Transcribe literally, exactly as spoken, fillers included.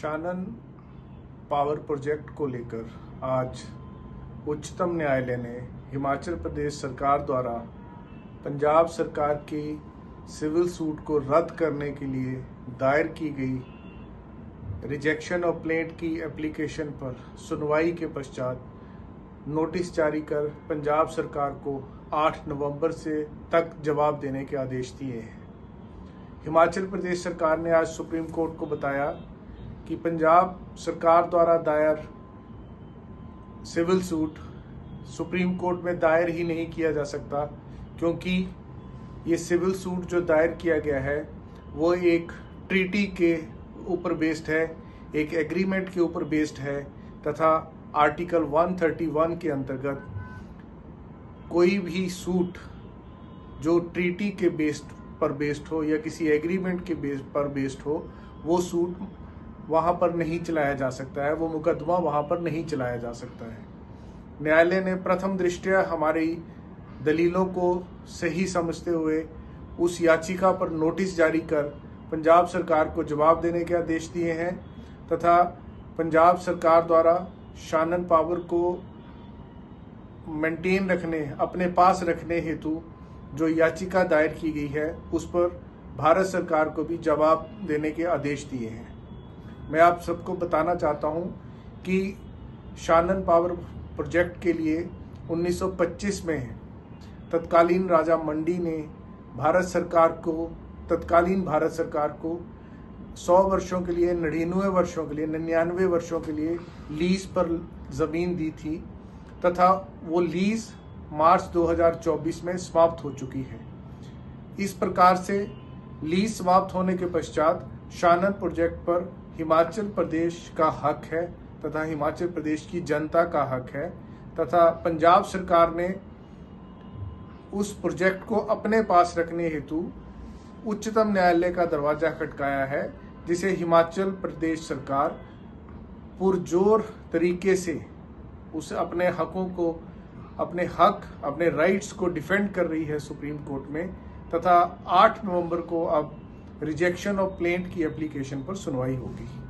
Shanan power project को लेकर आज उच्चतम न्यायालय ने हिमाचल प्रदेश सरकार द्वारा पंजाब सरकार की सिविल सूट को रद्द करने के लिए दायर की गई रिजेक्शन ऑफ प्लीड की एप्लीकेशन पर सुनवाई के पश्चात नोटिस जारी कर पंजाब सरकार को आठ नवंबर से तक जवाब देने के आदेश दिए हैं। हिमाचल प्रदेश सरकार ने आज सुप्रीम कोर्ट को बताया कि पंजाब सरकार द्वारा दायर सिविल सूट सुप्रीम कोर्ट में दायर ही नहीं किया जा सकता, क्योंकि ये सिविल सूट जो दायर किया गया है वो एक ट्रीटी के ऊपर बेस्ड है, एक एग्रीमेंट के ऊपर बेस्ड है तथा आर्टिकल एक सौ इकतीस के अंतर्गत कोई भी सूट जो ट्रीटी के बेस्ड पर बेस्ड हो या किसी एग्रीमेंट के बेस पर बेस्ड हो, वो सूट वहाँ पर नहीं चलाया जा सकता है, वो मुकदमा वहाँ पर नहीं चलाया जा सकता है। न्यायालय ने प्रथम दृष्टया हमारी दलीलों को सही समझते हुए उस याचिका पर नोटिस जारी कर पंजाब सरकार को जवाब देने के आदेश दिए हैं तथा पंजाब सरकार द्वारा शानन पावर को मेंटेन रखने, अपने पास रखने हेतु जो याचिका दायर की गई है उस पर भारत सरकार को भी जवाब देने के आदेश दिए हैं। मैं आप सबको बताना चाहता हूं कि शानन पावर प्रोजेक्ट के लिए उन्नीस सौ पच्चीस में तत्कालीन राजा मंडी ने भारत सरकार को तत्कालीन भारत सरकार को सौ वर्षों के लिए निन्यानवे वर्षों के लिए निन्यानवे वर्षों के लिए लीज पर ज़मीन दी थी तथा वो लीज मार्च दो हज़ार चौबीस में समाप्त हो चुकी है। इस प्रकार से लीज समाप्त होने के पश्चात शानन प्रोजेक्ट पर हिमाचल प्रदेश का हक है तथा हिमाचल प्रदेश की जनता का हक है तथा पंजाब सरकार ने उस प्रोजेक्ट को अपने पास रखने हेतु उच्चतम न्यायालय का दरवाजा खटकाया है, जिसे हिमाचल प्रदेश सरकार पुरजोर तरीके से उस अपने हकों को, अपने हक, अपने राइट्स को डिफेंड कर रही है सुप्रीम कोर्ट में तथा आठ नवंबर को अब रिजेक्शन ऑफ प्लेंट की एप्लीकेशन पर सुनवाई होगी।